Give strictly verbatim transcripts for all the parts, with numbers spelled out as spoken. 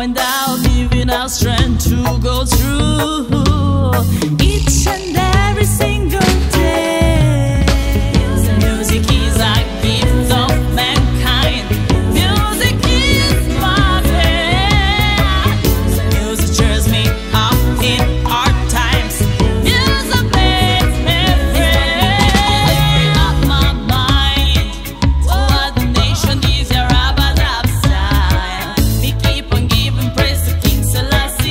find out, giving our strength to go through each and every single day. Music is like gift of mankind. Music is my day. Music cheers me up in hard times. Music makes me free. I free up my mind. What the nation is your rabbi upside. We keep on giving praise to King Selassie.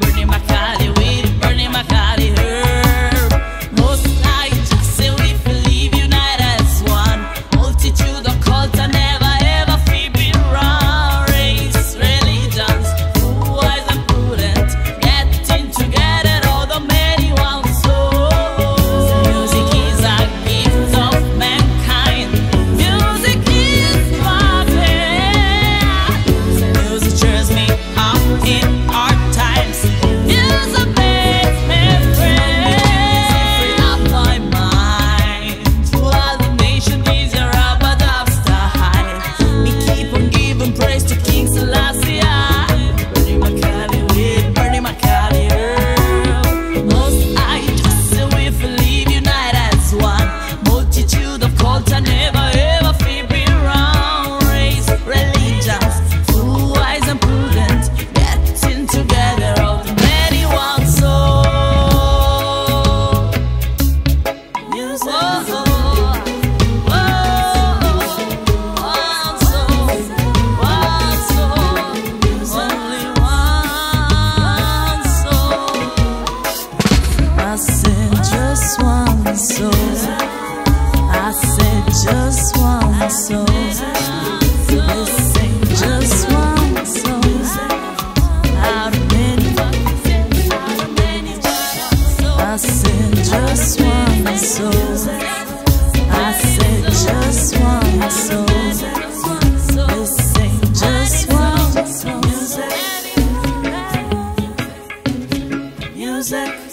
Burning my Kali with burning my Kali herb. Most like just say we believe unite as one. Multitude of cults are never ever free been wrong. Race, religions, who wise and prudent, getting together all the many one soul. Music is a gift of mankind. Music is my prayer. Music cheers me up in hard times. Music makes me free. Free up my mind. To all the nation is your abad of style. We keep on giving praise to King Selassie. Burning my Kali weed, burning my Kali herb. Most I just say we believe unite as one. Multitude of culture never ever feel been wrong. Race, religions, who wise and prudent, getting together all the many one soul. Music is a I said just one soul. I said just one soul. Listen, just one soul. Out of many, I said just one soul. I said just one soul. Listen, just one soul. Music.